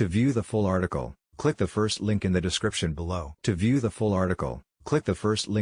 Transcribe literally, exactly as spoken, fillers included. To view the full article, click the first link in the description below. To view the full article, click the first link